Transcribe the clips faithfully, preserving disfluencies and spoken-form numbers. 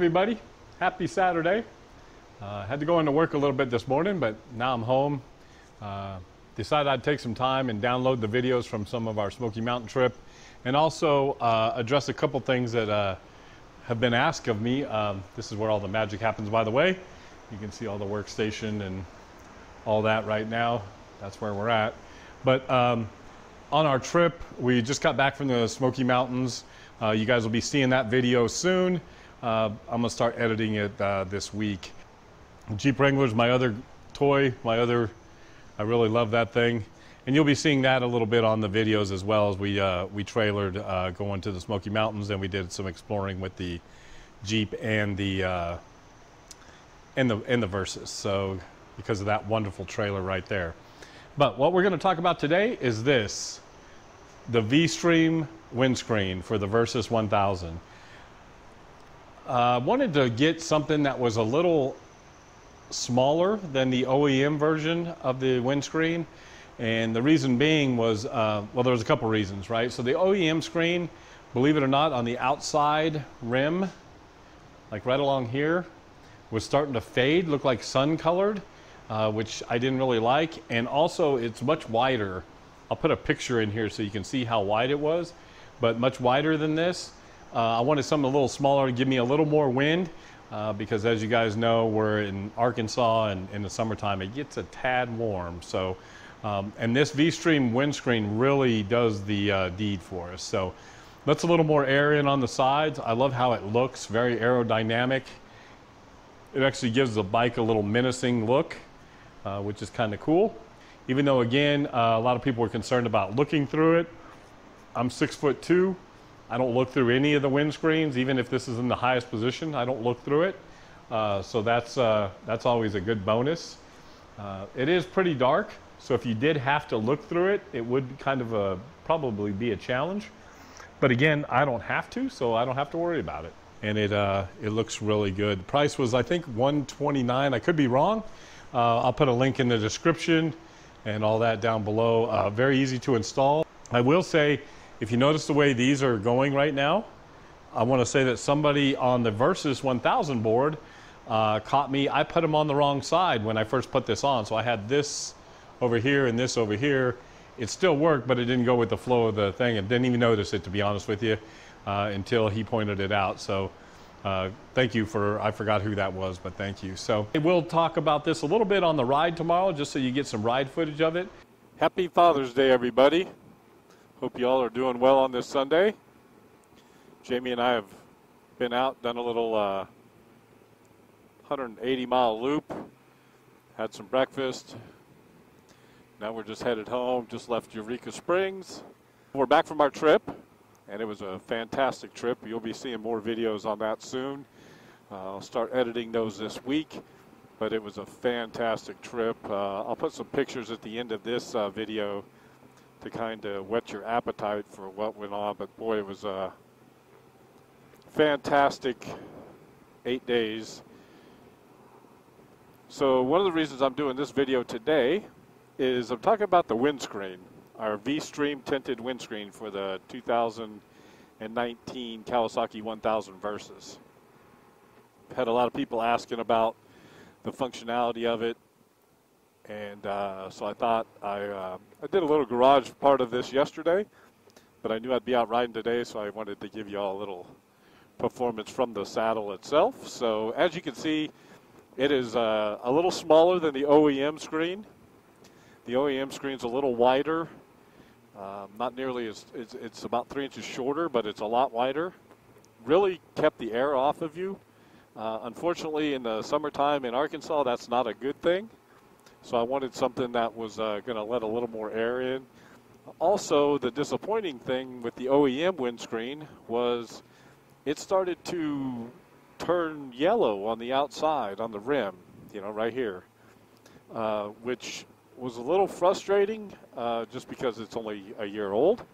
everybody. Happy Saturday. Uh, had to go into work a little bit this morning, but now I'm home. Uh, decided I'd take some time and download the videos from some of our Smoky Mountain trip, and also uh, address a couple things that uh, have been asked of me. Um, this is where all the magic happens, by the way. You can see all the workstation and all that right now. That's where we're at. But um, on our trip, we just got back from the Smoky Mountains. Uh, you guys will be seeing that video soon. Uh, I'm gonna start editing it uh, this week. Jeep Wrangler's my other toy, my other, I really love that thing. And you'll be seeing that a little bit on the videos as well, as we, uh, we trailered uh, going to the Smoky Mountains, and we did some exploring with the Jeep and the, uh, and the, and the Versys, so because of that wonderful trailer right there. But what we're gonna talk about today is this, the V-Stream windscreen for the Versys one thousand. I uh, wanted to get something that was a little smaller than the O E M version of the windscreen, and the reason being was, uh, well, there was a couple reasons, right? So the O E M screen, believe it or not, on the outside rim, like right along here, was starting to fade, looked like sun-colored, uh, which I didn't really like, and also it's much wider. I'll put a picture in here so you can see how wide it was, but much wider than this. Uh, I wanted something a little smaller to give me a little more wind, uh, because as you guys know, we're in Arkansas, and in the summertime it gets a tad warm. So, um, and this V-Stream windscreen really does the uh, deed for us. So that's a little more air in on the sides. I love how it looks, very aerodynamic. It actually gives the bike a little menacing look, uh, which is kind of cool. Even though, again, uh, a lot of people were concerned about looking through it. I'm six foot two. I don't look through any of the windscreens, even if this is in the highest position, I don't look through it. Uh, so that's, uh, that's always a good bonus. Uh, it is pretty dark, so if you did have to look through it, it would kind of a, probably be a challenge. But again, I don't have to, so I don't have to worry about it. And it, uh, it looks really good. The price was, I think, one hundred twenty-nine dollars. I could be wrong. Uh, I'll put a link in the description and all that down below. Uh, very easy to install. I will say, if you notice the way these are going right now, I want to say that somebody on the Versys one thousand board uh, caught me. I put them on the wrong side when I first put this on. So I had this over here and this over here. It still worked, but it didn't go with the flow of the thing. I didn't even notice it, to be honest with you, uh, until he pointed it out. So uh, thank you for, I forgot who that was, but thank you. So we'll talk about this a little bit on the ride tomorrow, just so you get some ride footage of it. Happy Father's Day, everybody. Hope you all are doing well on this Sunday. Jamie and I have been out, done a little uh, one hundred eighty mile loop, had some breakfast. Now we're just headed home, just left Eureka Springs. We're back from our trip, and it was a fantastic trip. You'll be seeing more videos on that soon. Uh, I'll start editing those this week, but it was a fantastic trip. Uh, I'll put some pictures at the end of this uh, video to kind of whet your appetite for what went on, but boy, it was a fantastic eight days. So one of the reasons I'm doing this video today is I'm talking about the windscreen, our V-Stream tinted windscreen for the two thousand nineteen Kawasaki one thousand Versys. Had a lot of people asking about the functionality of it, and uh, so I thought I, uh, I did a little garage part of this yesterday, but I knew I'd be out riding today, so I wanted to give you all a little performance from the saddle itself. So as you can see, it is uh, a little smaller than the O E M screen. The O E M screen's a little wider, uh, not nearly as, it's, it's about three inches shorter, but it's a lot wider. Really kept the air off of you. Uh, unfortunately, in the summertime in Arkansas, that's not a good thing. So I wanted something that was uh, going to let a little more air in. Also, the disappointing thing with the O E M windscreen was it started to turn yellow on the outside, on the rim, you know, right here, uh, which was a little frustrating uh, just because it's only a year old.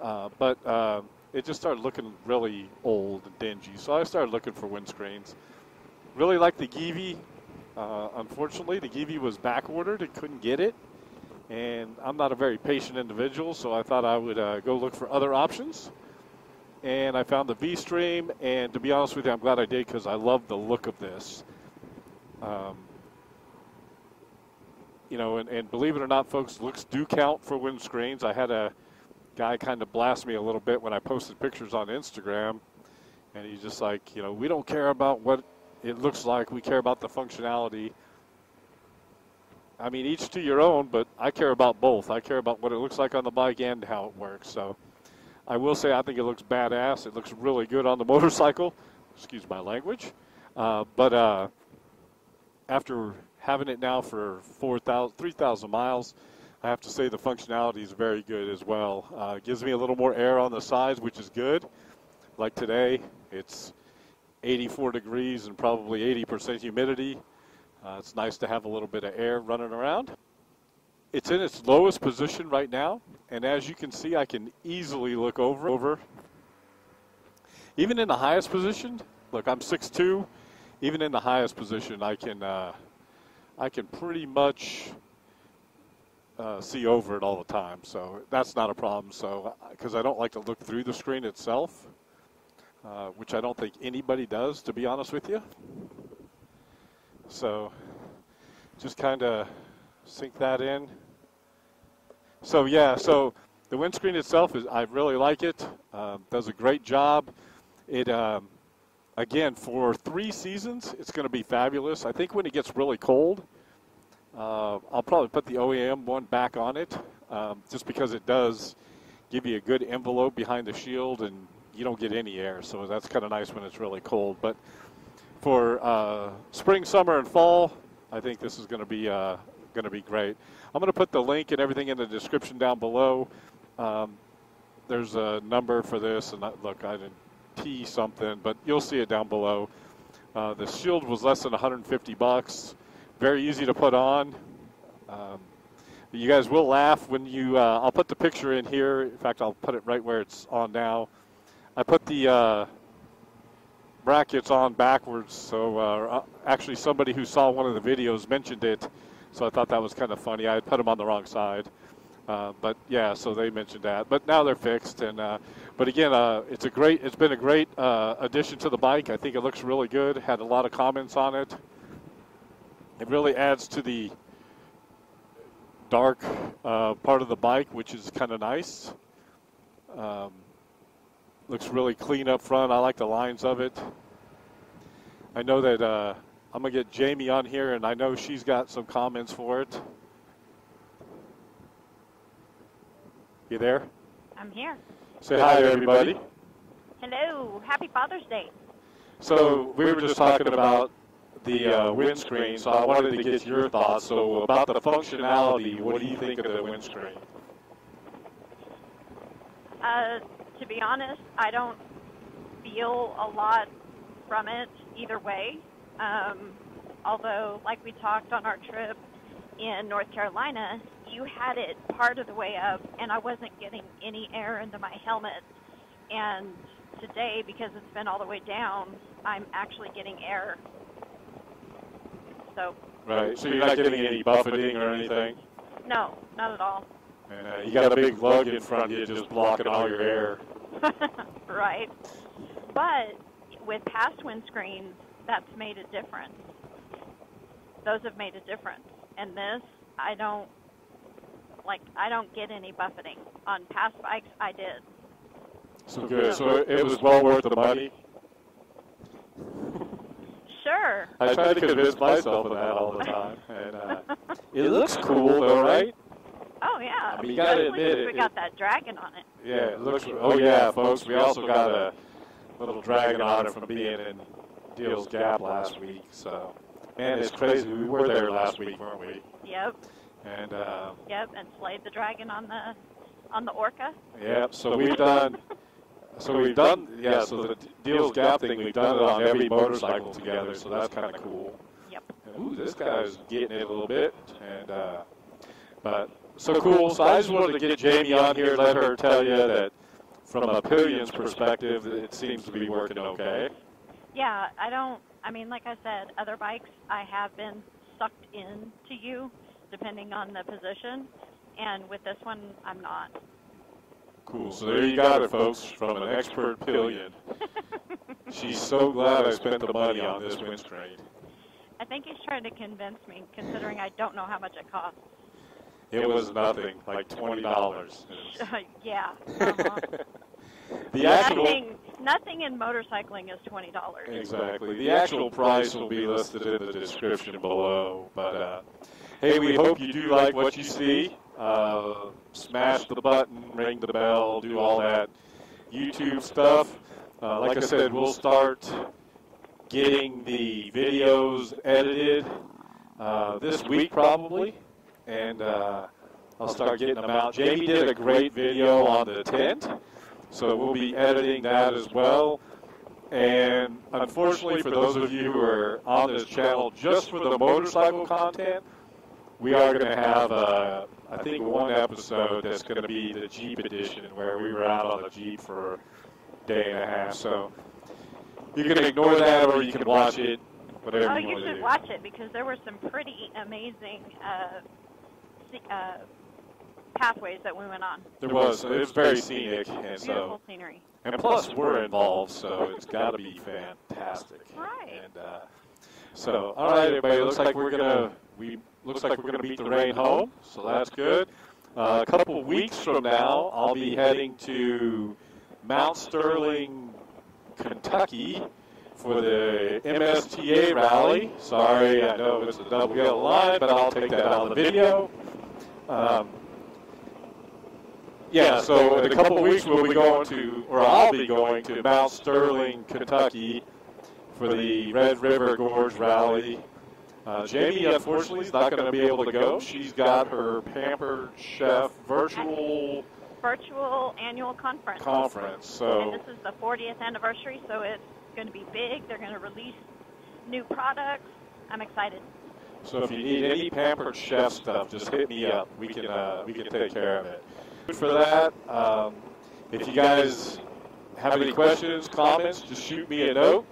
Uh, but uh, it just started looking really old and dingy, so I started looking for windscreens. Really like the GIVI. Uh, unfortunately, the GIVI was back-ordered and couldn't get it, and I'm not a very patient individual, so I thought I would uh, go look for other options. and I found the V-Stream, and to be honest with you, I'm glad I did because I love the look of this. Um, you know, and, and believe it or not, folks, looks do count for wind screens. I had a guy kind of blast me a little bit when I posted pictures on Instagram, and he's just like, you know, we don't care about what it looks like. We care about the functionality. I mean, each to your own, but I care about both. I care about what it looks like on the bike and how it works. So I will say I think it looks badass. It looks really good on the motorcycle. Excuse my language. Uh, but uh, after having it now for three thousand miles, I have to say the functionality is very good as well. Uh, it gives me a little more air on the sides, which is good. Like today, it's eighty-four degrees and probably eighty percent humidity. Uh, it's nice to have a little bit of air running around. It's in its lowest position right now, and as you can see, I can easily look over. over. Even in the highest position, look, I'm six two, even in the highest position, I can, uh, I can pretty much uh, see over it all the time, so that's not a problem. So, because I don't like to look through the screen itself, uh, which I don't think anybody does, to be honest with you. So just kind of sink that in. So yeah, so the windscreen itself is, I really like it. Um, does a great job. It, um, again, for three seasons, it's going to be fabulous. I think when it gets really cold, uh, I'll probably put the O E M one back on it, um, just because it does give you a good envelope behind the shield and you don't get any air. So that's kind of nice when it's really cold. But for uh, spring, summer, and fall, I think this is going to be uh, going to be great. I'm going to put the link and everything in the description down below. Um, there's a number for this, and I, look, I didn't T something, but you'll see it down below. Uh, the shield was less than one hundred fifty bucks. Very easy to put on. Um, you guys will laugh when you. Uh, I'll put the picture in here. In fact, I'll put it right where it's on now. I put the. Uh, brackets on backwards, so uh, actually somebody who saw one of the videos mentioned it, so I thought that was kind of funny. I had put them on the wrong side, uh, but yeah, so they mentioned that, but now they're fixed. And uh, but again, uh, it's a great it's been a great uh, addition to the bike. I think it looks really good. Had a lot of comments on it. It really adds to the dark uh, part of the bike, which is kind of nice. um, Looks really clean up front. I like the lines of it. I know that uh, I'm going to get Jamie on here, and I know she's got some comments for it. You there? I'm here. Say hi, hi everybody. everybody. Hello. Happy Father's Day. So we were just talking about the uh, windscreen, so I wanted to get your thoughts. So about the functionality, what do you think of the windscreen? Uh. To be honest, I don't feel a lot from it either way. Um, although, like we talked on our trip in North Carolina, you had it part of the way up, and I wasn't getting any air into my helmet. And today, because it's been all the way down, I'm actually getting air. So. Right. So you're not getting any buffeting or anything? No, not at all. And, uh, you got a big lug in front of you just blocking all your air. Right. But with past windscreens, that's made a difference. Those have made a difference. And this, I don't, like, I don't get any buffeting. On past bikes, I did. So good. So it was well worth the money? Sure. I try to convince myself of that all the time. And, uh, it looks cool, though, right? Oh, yeah. I mean, you got to admit it. We got that dragon on it. Yeah, it looks, oh, yeah, folks. We also got a little dragon on it from being in Deals Gap last week. So, man, it's crazy. We were there last week, weren't we? Yep. And, um, yep, and slayed the dragon on the on the Orca. Yep, so we've done, so we've done, yeah, so the Deals Gap thing, we've done it on every motorcycle together, so that's kind of cool. Yep. Ooh, this guy's getting it a little bit. And, uh, but, so cool. So I just wanted to get Jamie on here, let her tell you that from a Pillion's perspective, it seems to be working okay. Yeah, I don't, I mean, like I said, other bikes, I have been sucked in to you, depending on the position, and with this one, I'm not. Cool. So there you got it, folks, from an expert pillion. She's so glad I spent the money on this wind strain. I think he's trying to convince me, considering I don't know how much it costs. It was nothing, like twenty dollars. Yeah. Uh-huh. The actual, nothing, nothing in motorcycling is twenty dollars. Exactly. The actual price will be listed in the description below. But uh, hey, we hope you do like what you see. Uh, smash the button, ring the bell, do all that YouTube stuff. Uh, like I said, we'll start getting the videos edited uh, this week probably. And uh, I'll start getting them out. Jamie did a great video on the tent, so we'll be editing that as well. And unfortunately, for those of you who are on this channel just for the motorcycle content, we are going to have, uh, I think, one episode that's going to be the Jeep edition, where we were out on the Jeep for a day and a half. So you can ignore that, or you can watch it, whatever you want to do. Oh, you should watch it, because there were some pretty amazing uh, Uh, pathways that we went on. There was. It was very scenic. And beautiful so, scenery. And plus, we're involved, so it's got to be fantastic. Right. And uh, so, all right, everybody. Looks like we're gonna we looks like we're gonna beat the rain home. So that's good. Uh, a couple weeks from now, I'll be heading to Mount Sterling, Kentucky, for the M S T A rally. Sorry, I know it's a double yellow line, but I'll take that out of the video. Um, yeah, so in a couple of weeks we'll be going to, or I'll be going to Mount Sterling, Kentucky for the Red River Gorge Rally. Uh, Jamie, unfortunately, is not going to be able to go. She's got her Pampered Chef virtual virtual annual conference. Conference. So. And this is the fortieth anniversary, so it's going to be big. They're going to release new products. I'm excited. So if you need any Pampered Chef stuff, just hit me up. We can uh, we can take care of it. For that, um, if you guys have any questions, comments, just shoot me a note.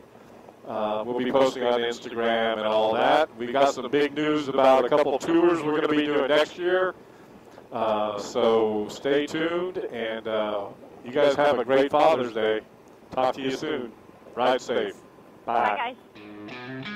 Uh, we'll be posting on Instagram and all that. We've got some big news about a couple tours we're going to be doing next year. Uh, so stay tuned, and uh, you guys have a great Father's Day. Talk to you soon. Ride safe. Bye. Bye, guys.